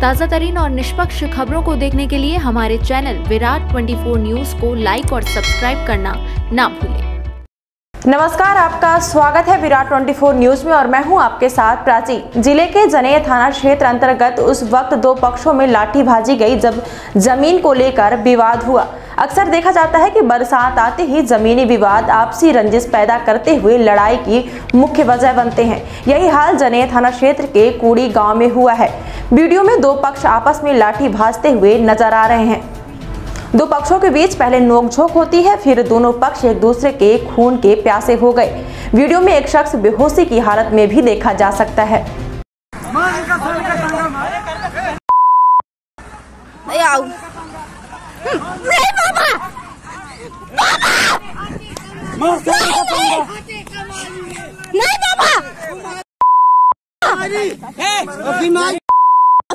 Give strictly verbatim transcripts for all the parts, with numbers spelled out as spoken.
ताज़ा तरीन और निष्पक्ष खबरों को देखने के लिए हमारे चैनल विराट चौबीस न्यूज़ को लाइक और सब्सक्राइब करना ना भूलें। नमस्कार, आपका स्वागत है विराट चौबीस न्यूज़ में और मैं हूं आपके साथ प्राची। जिले के जनेय थाना क्षेत्र अंतर्गत उस वक्त दो पक्षों में लाठी भाजी गई जब जमीन को लेकर विवाद हुआ। अक्सर देखा जाता है कि बरसात आते ही जमीनी विवाद आपसी रंजिश पैदा करते हुए लड़ाई की मुख्य वजह बनते हैं। यही हाल जनेय थाना क्षेत्र के कुड़ी गाँव में हुआ है। वीडियो में दो पक्ष आपस में लाठी भाजते हुए नजर आ रहे हैं। दो पक्षों के बीच पहले नोकझोंक होती है, फिर दोनों पक्ष एक दूसरे के खून के प्यासे हो गए। वीडियो में एक शख्स बेहोशी की हालत में भी देखा जा सकता है।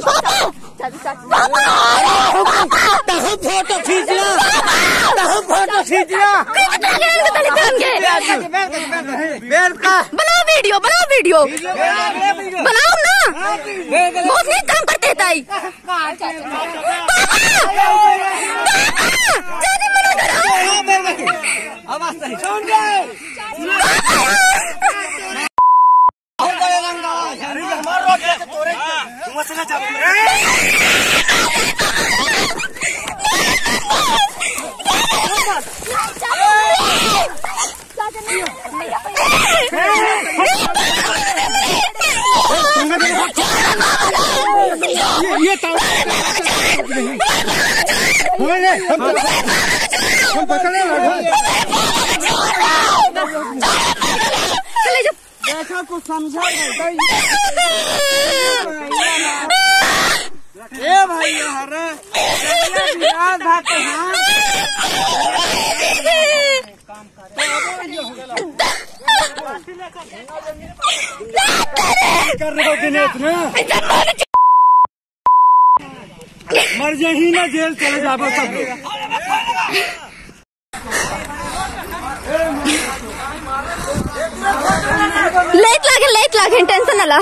फोटो खींचना, तहु फोटो खींचना, बनाओ वीडियो, बनाओ वीडियो, बनाओ ना, बहुत नहीं काम करते ताई। ये तो हम हम पकड़े चले जाओ, देखो कुछ समझा ए भाई हरे याद बात हां काम कर रहे हो दिनेश ना मर यही ना जेल चले जाओ सब लोग। लेट लागे लेट लागे टेंशन आला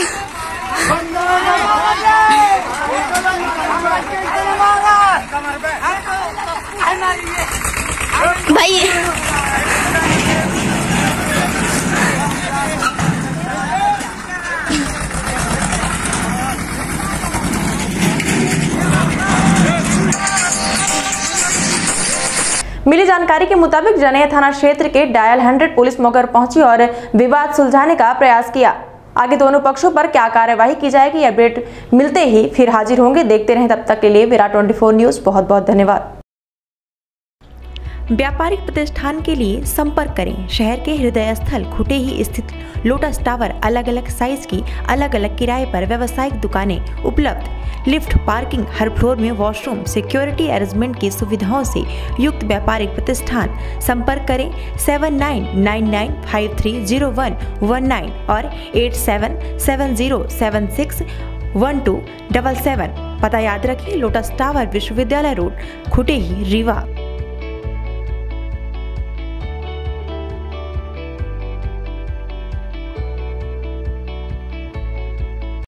भाई मिली जानकारी के मुताबिक जनेय थाना क्षेत्र के डायल हंड्रेड पुलिस मौके पहुंची और विवाद सुलझाने का प्रयास किया। आगे दोनों पक्षों पर क्या कार्यवाही की जाएगी, अपडेट मिलते ही फिर हाजिर होंगे। देखते रहें, तब तक के लिए विराट चौबीस न्यूज़। बहुत बहुत धन्यवाद। व्यापारिक प्रतिष्ठान के लिए संपर्क करें। शहर के हृदय स्थल खुटे ही स्थित लोटस टावर अलग अलग साइज की अलग अलग किराए पर व्यावसायिक दुकानें उपलब्ध, लिफ्ट, पार्किंग, हर फ्लोर में वॉशरूम, सिक्योरिटी अरेंजमेंट की सुविधाओं से युक्त व्यापारिक प्रतिष्ठान। संपर्क करें seven nine nine nine five three zero one one nine और eight seven seven zero seven six one two double seven. पता याद रखिए, लोटस टावर विश्वविद्यालय रोड खुटे ही रीवा।